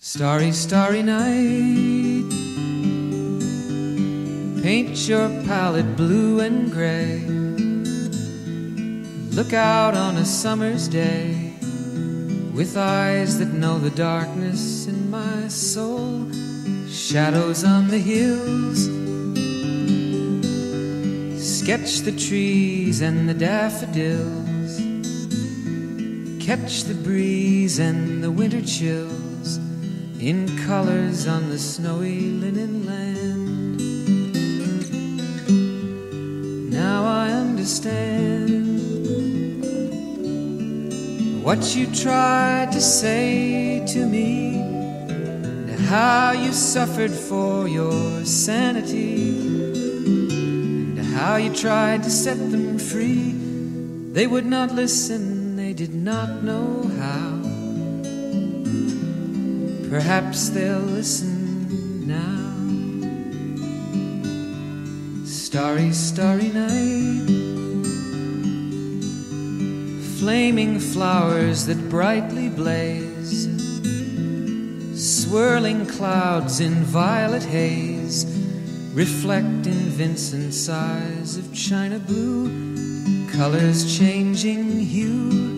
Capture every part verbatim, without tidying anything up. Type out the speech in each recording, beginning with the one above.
Starry, starry night, paint your palette blue and gray. Look out on a summer's day with eyes that know the darkness in my soul. Shadows on the hills, sketch the trees and the daffodils, catch the breeze and the winter chills in colors on the snowy linen land. Now I understand what you tried to say to me, and how you suffered for your sanity, and how you tried to set them free. They would not listen, they did not know how. Perhaps they'll listen now. Starry, starry night, flaming flowers that brightly blaze, swirling clouds in violet haze, reflect in Vincent's eyes of china blue, colors changing hue.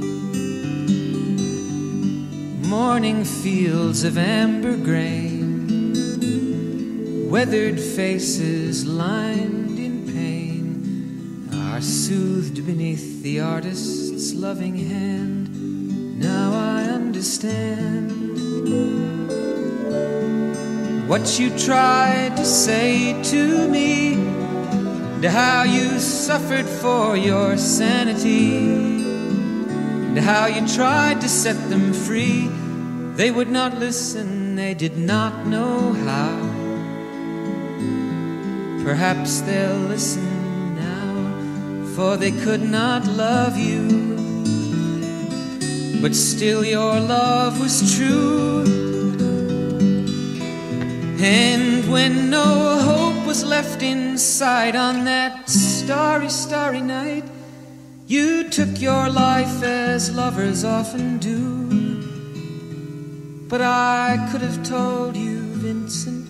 Morning fields of amber grain, weathered faces lined in pain, are soothed beneath the artist's loving hand. Now I understand what you tried to say to me, and how you suffered for your sanity, and how you tried to set them free. They would not listen, they did not know how. Perhaps they'll listen now, for they could not love you, but still your love was true. And when no hope was left in sight on that starry, starry night, you took your life as lovers often do. But I could have told you, Vincent,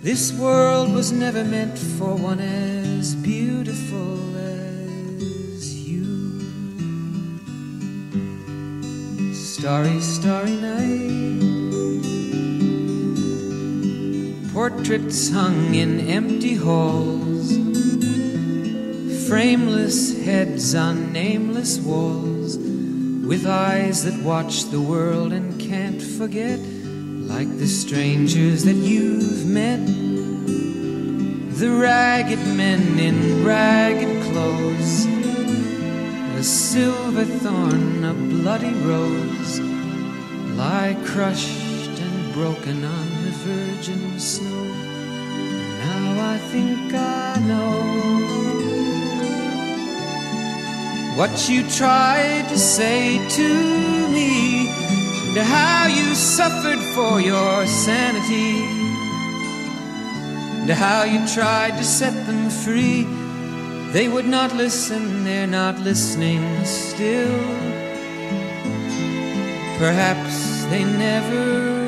this world was never meant for one as beautiful as you. Starry, starry night, portraits hung in empty halls, frameless heads on nameless walls, with eyes that watch the world and can't forget, like the strangers that you've met. The ragged men in ragged clothes, a silver thorn, a bloody rose, lie crushed and broken on the virgin snow. Now I think I know what you tried to say to me, and how you suffered for your sanity, and how you tried to set them free. They would not listen, they're not listening still. Perhaps they never